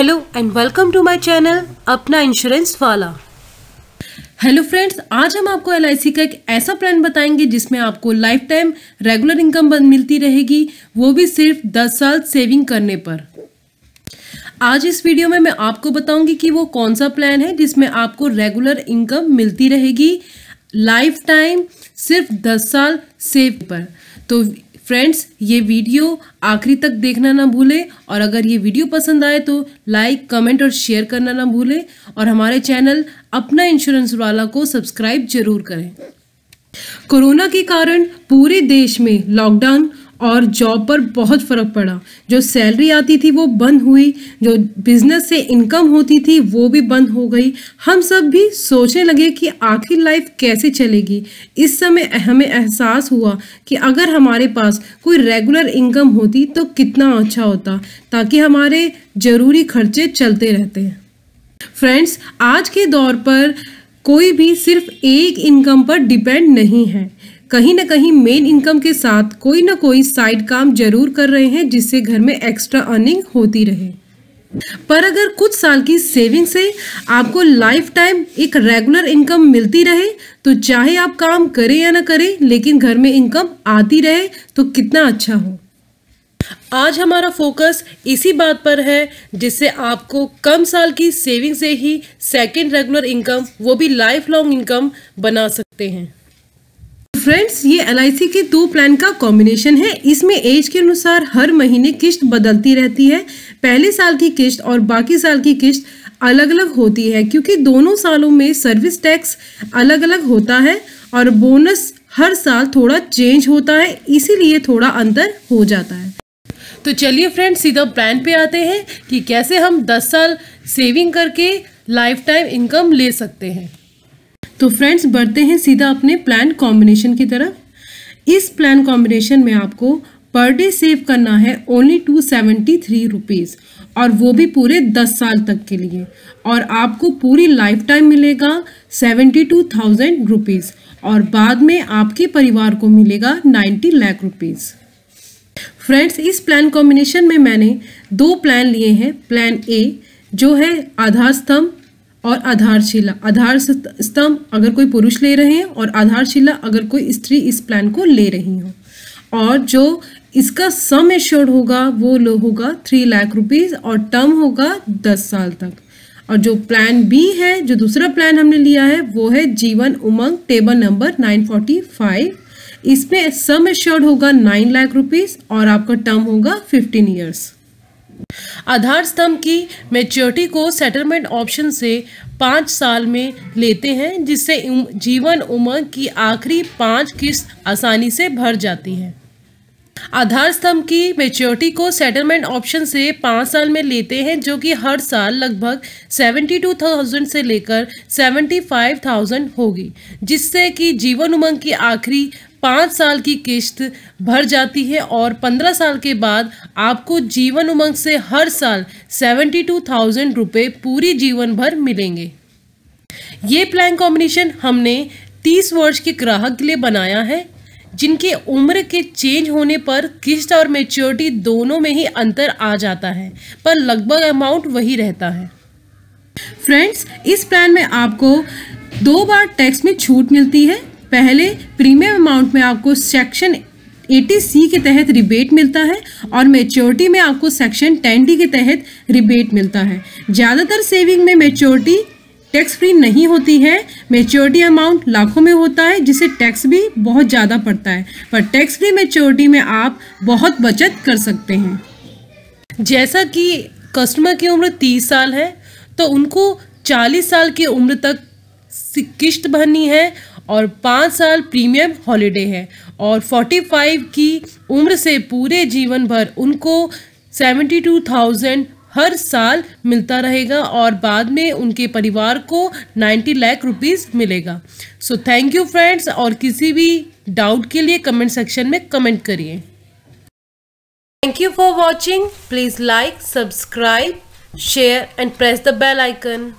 Hello and welcome to my channel अपना insurance वाला। Hello friends, आज हम आपको LIC का एक ऐसा प्लान बताएंगे जिसमें आपको लाइफ टाइम रेगुलर इनकम मिलती रहेगी, वो भी सिर्फ 10 साल सेविंग करने पर। आज इस वीडियो में मैं आपको बताऊंगी कि वो कौन सा प्लान है जिसमें आपको रेगुलर इनकम मिलती रहेगी लाइफ टाइम सिर्फ 10 साल सेव पर। तो फ्रेंड्स, ये वीडियो आखिरी तक देखना ना भूलें और अगर ये वीडियो पसंद आए तो लाइक, कमेंट और शेयर करना ना भूलें और हमारे चैनल अपना इंश्योरेंस वाला को सब्सक्राइब जरूर करें। कोरोना के कारण पूरे देश में लॉकडाउन और जॉब पर बहुत फ़र्क पड़ा। जो सैलरी आती थी वो बंद हुई, जो बिजनेस से इनकम होती थी वो भी बंद हो गई। हम सब भी सोचने लगे कि आखिर लाइफ कैसे चलेगी। इस समय हमें एहसास हुआ कि अगर हमारे पास कोई रेगुलर इनकम होती तो कितना अच्छा होता, ताकि हमारे ज़रूरी खर्चे चलते रहते हैं। फ्रेंड्स, आज के दौर पर कोई भी सिर्फ एक इनकम पर डिपेंड नहीं है। कहीं ना कहीं मेन इनकम के साथ कोई ना कोई साइड काम जरूर कर रहे हैं जिससे घर में एक्स्ट्रा अर्निंग होती रहे। पर अगर कुछ साल की सेविंग से आपको लाइफ टाइम एक रेगुलर इनकम मिलती रहे तो चाहे आप काम करें या ना करें लेकिन घर में इनकम आती रहे तो कितना अच्छा हो। आज हमारा फोकस इसी बात पर है जिससे आपको कम साल की सेविंग से ही सेकेंड रेगुलर इनकम, वो भी लाइफ लॉन्ग इनकम बना सकते हैं। फ्रेंड्स, ये LIC के 2 प्लान का कॉम्बिनेशन है। इसमें एज के अनुसार हर महीने किश्त बदलती रहती है। पहले साल की किश्त और बाकी साल की किश्त अलग अलग होती है क्योंकि दोनों सालों में सर्विस टैक्स अलग अलग होता है और बोनस हर साल थोड़ा चेंज होता है, इसीलिए थोड़ा अंतर हो जाता है। तो चलिए फ्रेंड्स, सीधा प्लान पे आते हैं कि कैसे हम 10 साल सेविंग करके लाइफ टाइम इनकम ले सकते हैं। तो फ्रेंड्स, बढ़ते हैं सीधा अपने प्लान कॉम्बिनेशन की तरफ। इस प्लान कॉम्बिनेशन में आपको पर डे सेव करना है ओनली 273 रुपीज़ और वो भी पूरे 10 साल तक के लिए, और आपको पूरी लाइफ टाइम मिलेगा 72,000 रुपीज़ और बाद में आपके परिवार को मिलेगा 90 लाख रुपीज़। फ्रेंड्स, इस प्लान कॉम्बिनेशन में मैंने 2 प्लान लिए हैं। प्लान ए जो है आधार स्तंभ और आधारशिला। आधार स्तंभ अगर कोई पुरुष ले रहे हैं और आधारशिला अगर कोई स्त्री इस प्लान को ले रही हो, और जो इसका सम एश्योर्ड होगा वो होगा 3 लाख रुपीज़ और टर्म होगा 10 साल तक। और जो प्लान बी है, जो दूसरा प्लान हमने लिया है, वो है जीवन उमंग टेबल नंबर 945। इसमें सम एश्योर्ड होगा 9 लाख रुपीज़ और आपका टर्म होगा 15 ईयर्स। आधार स्तंभ की मैच्योरिटी को सेटलमेंट ऑप्शन से 5 साल में लेते हैं, जिससे जीवन उमंग की आखिरी 5 किस्त आसानी से भर जाती है। आधार स्तंभ की मैच्योरिटी को सेटलमेंट ऑप्शन से 5 साल में लेते हैं, जो कि हर साल लगभग 72,000 से लेकर 75,000 होगी, जिससे कि जीवन उमंग की आखिरी 5 साल की किश्त भर जाती है और 15 साल के बाद आपको जीवन उमंग से हर साल 72,000 रुपये पूरी जीवन भर मिलेंगे। ये प्लान कॉम्बिनेशन हमने 30 वर्ष के ग्राहक के लिए बनाया है, जिनकी उम्र के चेंज होने पर किश्त और मैच्योरिटी दोनों में ही अंतर आ जाता है, पर लगभग अमाउंट वही रहता है। फ्रेंड्स, इस प्लान में आपको 2 बार टैक्स में छूट मिलती है। पहले प्रीमियम अमाउंट में आपको सेक्शन 80C के तहत रिबेट मिलता है और मैच्योरिटी में आपको सेक्शन 10D के तहत रिबेट मिलता है। ज़्यादातर सेविंग में मैच्योरिटी टैक्स फ्री नहीं होती है। मैच्योरिटी अमाउंट लाखों में होता है जिसे टैक्स भी बहुत ज़्यादा पड़ता है, पर टैक्स फ्री मैच्योरिटी में आप बहुत बचत कर सकते हैं। जैसा कि कस्टमर की उम्र 30 साल है तो उनको 40 साल की उम्र तक किश्त भरनी है और 5 साल प्रीमियम हॉलीडे है, और 45 की उम्र से पूरे जीवन भर उनको 72,000 हर साल मिलता रहेगा और बाद में उनके परिवार को 90 लाख रुपीज़ मिलेगा। सो थैंक यू फ्रेंड्स, और किसी भी डाउट के लिए कमेंट सेक्शन में कमेंट करिए। Thank you for watching. Please like, subscribe, share and press the bell icon.